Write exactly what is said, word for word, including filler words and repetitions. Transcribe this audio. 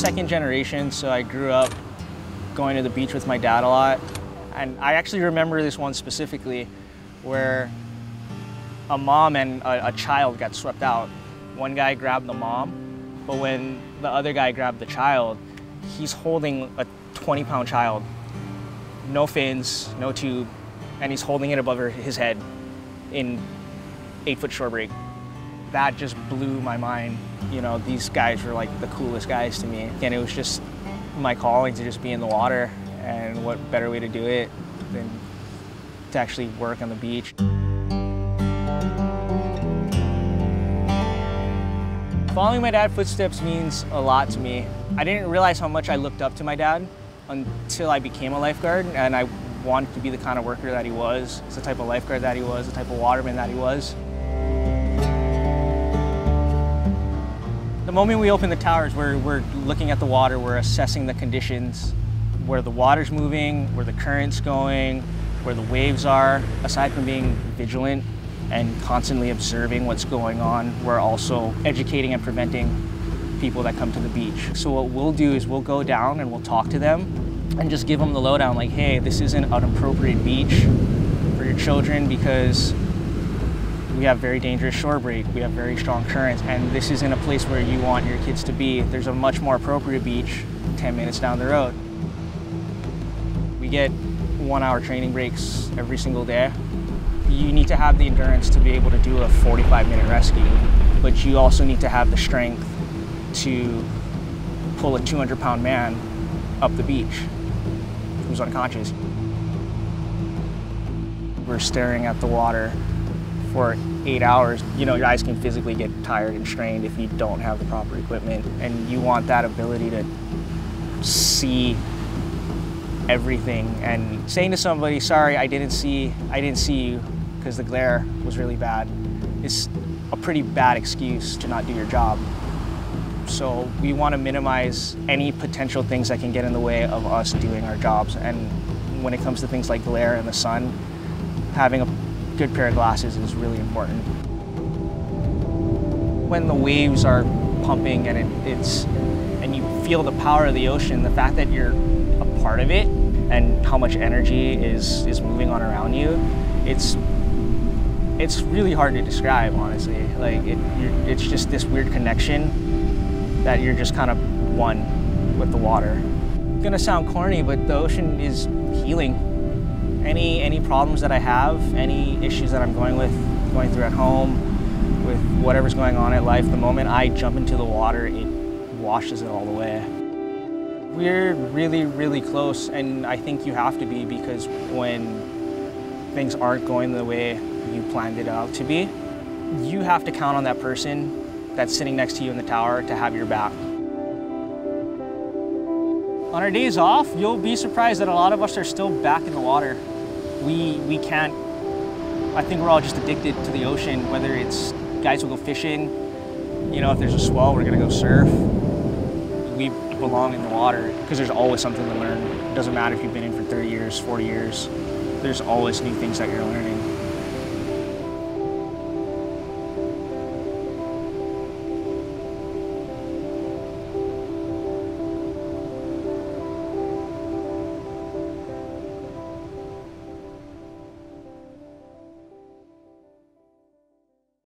second generation, so I grew up going to the beach with my dad a lot. And I actually remember this one specifically where a mom and a, a child got swept out. One guy grabbed the mom, but when the other guy grabbed the child, he's holding a twenty pound child. No fins, no tube, and he's holding it above his head in eight foot shore break. That just blew my mind. You know, these guys were like the coolest guys to me. And it was just my calling to just be in the water, and what better way to do it than to actually work on the beach. Following my dad's footsteps means a lot to me. I didn't realize how much I looked up to my dad until I became a lifeguard, and I wanted to be the kind of worker that he was, the type of lifeguard that he was, the type of waterman that he was. The moment we open the towers, we're, we're looking at the water, we're assessing the conditions, where the water's moving, where the current's going, where the waves are. Aside from being vigilant and constantly observing what's going on, we're also educating and preventing people that come to the beach. So what we'll do is we'll go down and we'll talk to them and just give them the lowdown, like, hey, this isn't an appropriate beach for your children because we have very dangerous shore break, we have very strong currents, and this isn't a place where you want your kids to be. There's a much more appropriate beach ten minutes down the road. We get one hour training breaks every single day. You need to have the endurance to be able to do a forty-five minute rescue, but you also need to have the strength to pull a two hundred pound man up the beach who's unconscious. We're staring at the water for eight hours. You know, your eyes can physically get tired and strained if you don't have the proper equipment, and you want that ability to see everything. And saying to somebody, sorry, I didn't see, I didn't see you because the glare was really bad, is a pretty bad excuse to not do your job. So we want to minimize any potential things that can get in the way of us doing our jobs. And when it comes to things like glare and the sun, having a A good pair of glasses is really important. When the waves are pumping and it, it's and you feel the power of the ocean, the fact that you're a part of it and how much energy is is moving on around you, it's it's really hard to describe, honestly. Like it, you're, it's just this weird connection that you're just kind of one with the water. It's gonna sound corny, but the ocean is healing. Any, any problems that I have, any issues that I'm going with, going through at home, with whatever's going on in life, the moment I jump into the water, it washes it all away. We're really, really close, and I think you have to be, because when things aren't going the way you planned it out to be, you have to count on that person that's sitting next to you in the tower to have your back. On our days off, you'll be surprised that a lot of us are still back in the water. We, we can't, I think we're all just addicted to the ocean, whether it's guys will go fishing, you know, if there's a swell, we're gonna go surf. We belong in the water because there's always something to learn. It doesn't matter if you've been in for thirty years, forty years, there's always new things that you're learning.